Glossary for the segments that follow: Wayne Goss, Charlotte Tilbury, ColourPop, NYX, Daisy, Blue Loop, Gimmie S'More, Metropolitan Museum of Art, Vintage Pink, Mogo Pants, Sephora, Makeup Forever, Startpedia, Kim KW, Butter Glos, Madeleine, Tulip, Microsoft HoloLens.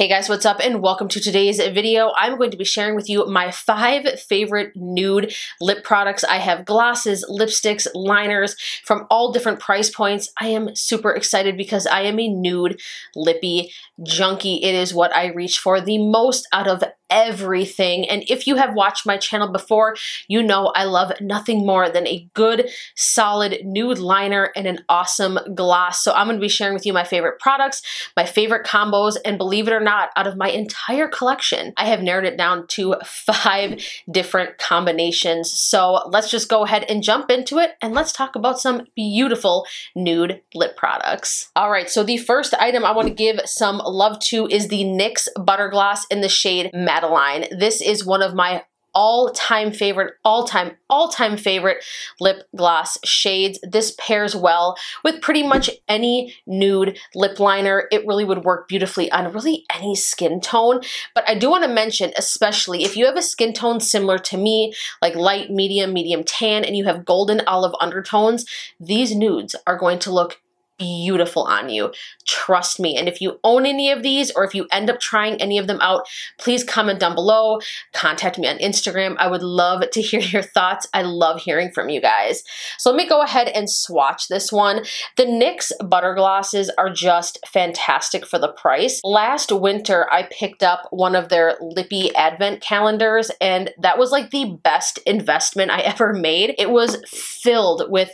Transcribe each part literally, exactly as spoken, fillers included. Hey guys, what's up and welcome to today's video. I'm going to be sharing with you my five favorite nude lip products. I have glosses, lipsticks, liners from all different price points. I am super excited because I am a nude lippy junkie. It is what I reach for the most out of everything. And if you have watched my channel before, you know I love nothing more than a good, solid nude liner and an awesome gloss. So I'm going to be sharing with you my favorite products, my favorite combos, and believe it or not, out of my entire collection, I have narrowed it down to five different combinations. So let's just go ahead and jump into it and let's talk about some beautiful nude lip products. All right, so the first item I want to give some love to is the NYX Butter Gloss in the shade Madeleine. Madeleine. This is one of my all-time favorite, all-time, all-time favorite lip gloss shades. This pairs well with pretty much any nude lip liner. It really would work beautifully on really any skin tone. But I do want to mention, especially if you have a skin tone similar to me, like light, medium, medium tan, and you have golden olive undertones, these nudes are going to look beautiful on you. Trust me. And if you own any of these or if you end up trying any of them out, please comment down below. Contact me on Instagram. I would love to hear your thoughts. I love hearing from you guys. So let me go ahead and swatch this one. The NYX Butter Glosses are just fantastic for the price. Last winter, I picked up one of their lippy advent calendars, and that was like the best investment I ever made. It was filled with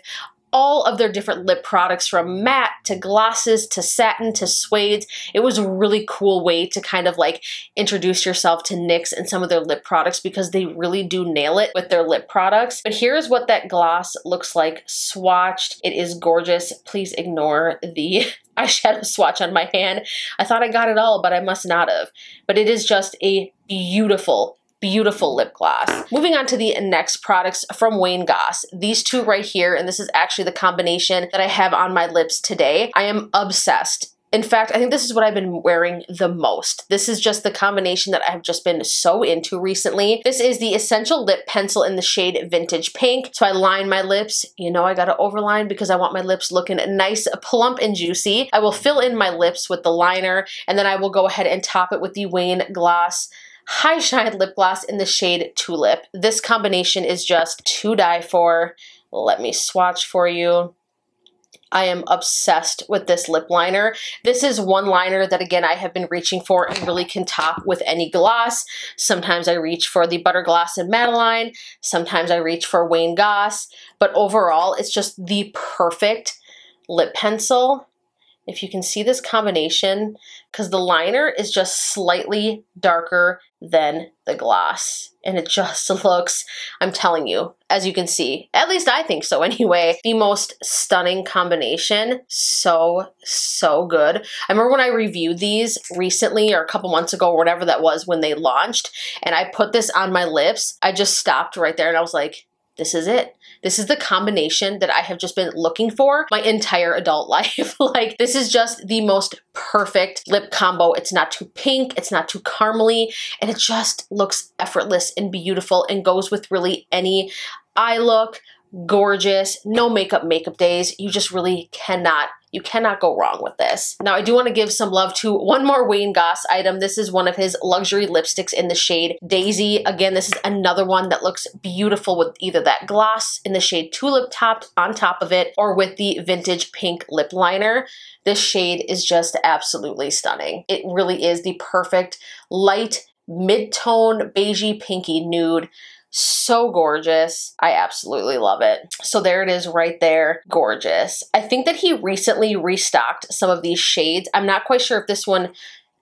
all of their different lip products, from matte to glosses to satin to suedes. It was a really cool way to kind of like introduce yourself to NYX and some of their lip products, because they really do nail it with their lip products. But here's what that gloss looks like swatched. It is gorgeous. Please ignore the eyeshadow swatch on my hand. I thought I got it all, but I must not have. But it is just a beautiful, beautiful lip gloss. Moving on to the next products from Wayne Goss. These two right here, and this is actually the combination that I have on my lips today. I am obsessed. In fact, I think this is what I've been wearing the most. This is just the combination that I've just been so into recently. This is the Essential Lip Pencil in the shade Vintage Pink. So I line my lips. You know I gotta overline because I want my lips looking nice, plump, and juicy. I will fill in my lips with the liner, and then I will go ahead and top it with the Wayne Goss High Shine Lip Gloss in the shade Tulip. This combination is just to die for. Let me swatch for you. I am obsessed with this lip liner. This is one liner that, again, I have been reaching for and really can top with any gloss. Sometimes I reach for the Butter Gloss in Madeleine. Sometimes I reach for Wayne Goss. But overall, it's just the perfect lip pencil. If you can see this combination, because the liner is just slightly darker than the gloss. And it just looks, I'm telling you, as you can see, at least I think so anyway, the most stunning combination. So, so good. I remember when I reviewed these recently, or a couple months ago, or whatever that was when they launched, and I put this on my lips, I just stopped right there and I was like, this is it. This is the combination that I have just been looking for my entire adult life. Like, this is just the most perfect lip combo. It's not too pink, it's not too caramely, and it just looks effortless and beautiful and goes with really any eye look. Gorgeous. No makeup makeup days. You just really cannot You cannot go wrong with this. Now, I do want to give some love to one more Wayne Goss item. This is one of his luxury lipsticks in the shade Daisy. Again, this is another one that looks beautiful with either that gloss in the shade Tulip topped on top of it, or with the Vintage Pink lip liner. This shade is just absolutely stunning. It really is the perfect light, mid-tone, beigey, pinky nude. So gorgeous. I absolutely love it. So there it is right there. Gorgeous. I think that he recently restocked some of these shades. I'm not quite sure if this one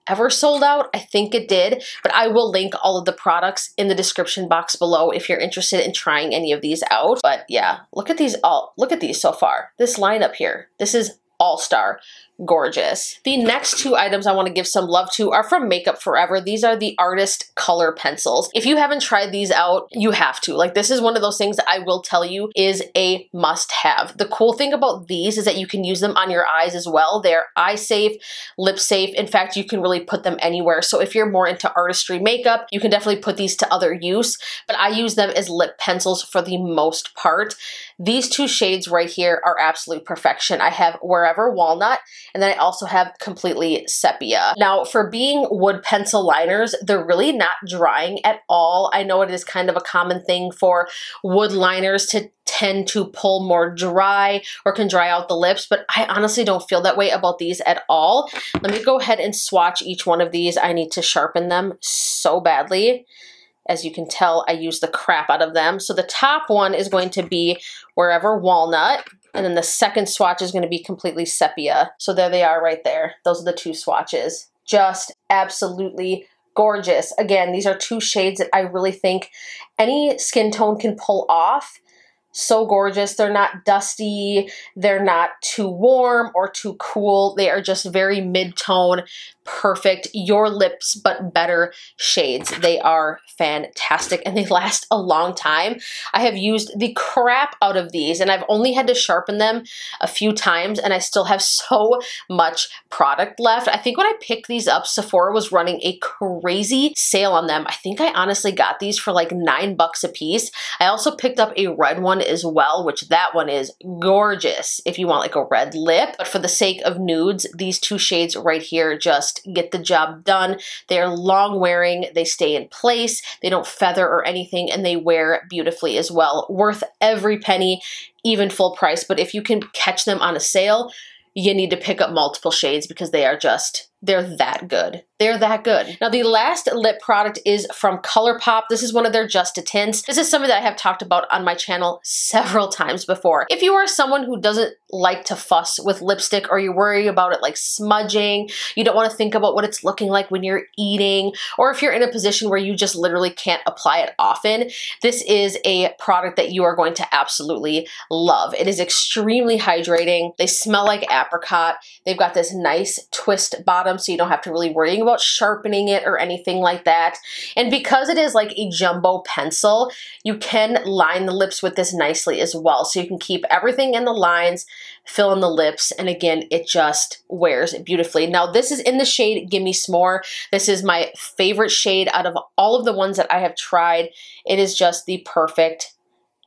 ever sold out. I think it did, but I will link all of the products in the description box below if you're interested in trying any of these out. But yeah, look at these all. Look at these so far. This lineup here. This is all-star. Gorgeous. The next two items I want to give some love to are from Makeup Forever. These are the Artist Color Pencils. If you haven't tried these out, you have to. Like, this is one of those things that I will tell you is a must-have. The cool thing about these is that you can use them on your eyes as well. They're eye safe, lip safe. In fact, you can really put them anywhere. So if you're more into artistry makeup, you can definitely put these to other use, but I use them as lip pencils for the most part. These two shades right here are absolute perfection. I have Wherever Walnut And then I also have Completely Sepia. Now, for being wood pencil liners, they're really not drying at all. I know it is kind of a common thing for wood liners to tend to pull more dry or can dry out the lips, but I honestly don't feel that way about these at all. Let me go ahead and swatch each one of these. I need to sharpen them so badly. As you can tell, I use the crap out of them. So the top one is going to be Wherever Walnut, and then the second swatch is going to be Completely Sepia. So there they are right there. Those are the two swatches. Just absolutely gorgeous. Again, these are two shades that I really think any skin tone can pull off. So gorgeous. They're not dusty. They're not too warm or too cool. They are just very mid-tone, perfect, your lips but better shades. They are fantastic and they last a long time. I have used the crap out of these and I've only had to sharpen them a few times and I still have so much product left. I think when I picked these up, Sephora was running a crazy sale on them. I think I honestly got these for like nine bucks a piece. I also picked up a red one as well, which that one is gorgeous if you want like a red lip. But for the sake of nudes, these two shades right here just get the job done. They're long wearing, they stay in place, they don't feather or anything, and they wear beautifully as well. Worth every penny, even full price. But if you can catch them on a sale, you need to pick up multiple shades because they are just, they're that good. They're that good. Now the last lip product is from ColourPop. This is one of their Just a Tints. This is something that I have talked about on my channel several times before. If you are someone who doesn't like to fuss with lipstick or you worry about it like smudging, you don't want to think about what it's looking like when you're eating, or if you're in a position where you just literally can't apply it often, this is a product that you are going to absolutely love. It is extremely hydrating. They smell like apricot. They've got this nice twist bottom so you don't have to really worry about sharpening it or anything like that. And because it is like a jumbo pencil, you can line the lips with this nicely as well. So you can keep everything in the lines, fill in the lips, and again, it just wears beautifully. Now this is in the shade Gimmie S'More. This is my favorite shade out of all of the ones that I have tried. It is just the perfect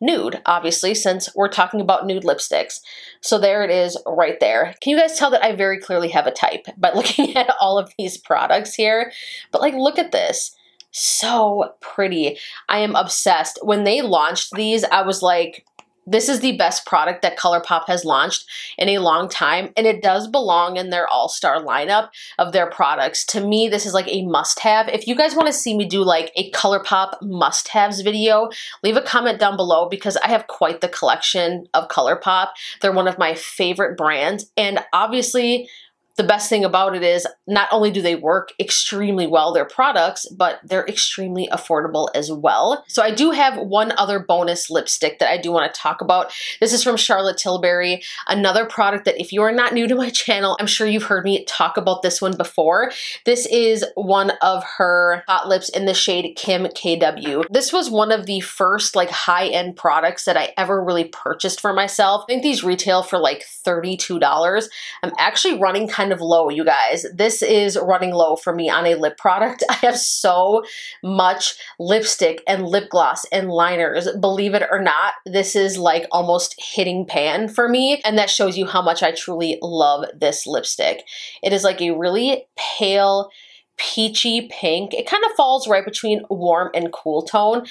nude, obviously, since we're talking about nude lipsticks. So there it is right there. Can you guys tell that I very clearly have a type by looking at all of these products here? But like, look at this. So pretty. I am obsessed. When they launched these, I was like, this is the best product that ColourPop has launched in a long time, and it does belong in their all-star lineup of their products. To me, this is like a must-have. If you guys want to see me do like a ColourPop must-haves video, leave a comment down below because I have quite the collection of ColourPop. They're one of my favorite brands, and obviously, the best thing about it is not only do they work extremely well, their products, but they're extremely affordable as well. So I do have one other bonus lipstick that I do want to talk about. This is from Charlotte Tilbury, another product that if you are not new to my channel, I'm sure you've heard me talk about this one before. This is one of her hot lips in the shade Kim K W. This was one of the first like high-end products that I ever really purchased for myself. I think these retail for like thirty-two dollars. I'm actually running kind of low, you guys. This is running low for me on a lip product. I have so much lipstick and lip gloss and liners. Believe it or not, this is like almost hitting pan for me, and that shows you how much I truly love this lipstick. It is like a really pale peachy pink. It kind of falls right between warm and cool tone,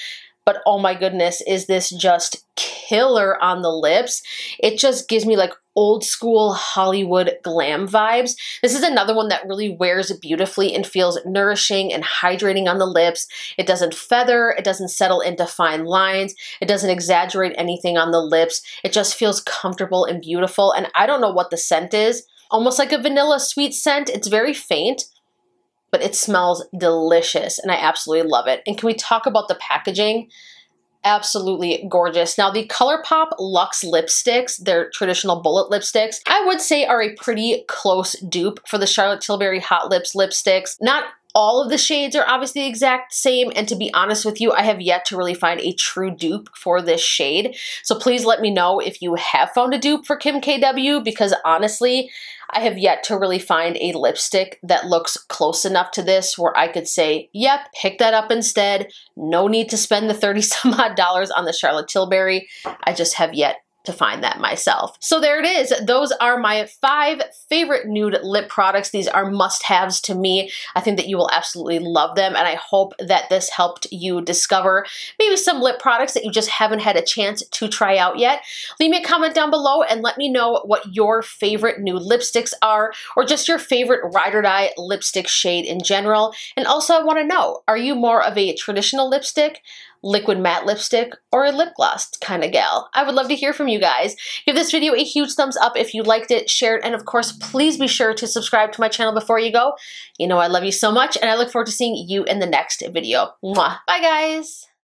but oh my goodness, is this just killer on the lips. It just gives me like old school Hollywood glam vibes. This is another one that really wears beautifully and feels nourishing and hydrating on the lips. It doesn't feather, it doesn't settle into fine lines, it doesn't exaggerate anything on the lips. It just feels comfortable and beautiful, and I don't know what the scent is. Almost like a vanilla sweet scent. It's very faint, but it smells delicious, and I absolutely love it. And can we talk about the packaging? Absolutely gorgeous. Now the ColourPop Luxe lipsticks, their traditional bullet lipsticks, I would say are a pretty close dupe for the Charlotte Tilbury Hot Lips lipsticks. Not all of the shades are obviously the exact same, and to be honest with you, I have yet to really find a true dupe for this shade. So please let me know if you have found a dupe for Kim K W, because honestly, I have yet to really find a lipstick that looks close enough to this where I could say, yep, pick that up instead. No need to spend the thirty some odd dollars on the Charlotte Tilbury. I just have yet to find that myself. So there it is. Those are my five favorite nude lip products. These are must-haves to me. I think that you will absolutely love them, and I hope that this helped you discover maybe some lip products that you just haven't had a chance to try out yet. Leave me a comment down below and let me know what your favorite nude lipsticks are, or just your favorite ride or die lipstick shade in general. And also, I want to know, are you more of a traditional lipstick, liquid matte lipstick, or a lip gloss kind of gal? I would love to hear from you guys. Give this video a huge thumbs up if you liked it, share it, and of course, please be sure to subscribe to my channel before you go. You know I love you so much, and I look forward to seeing you in the next video. Mwah. Bye, guys!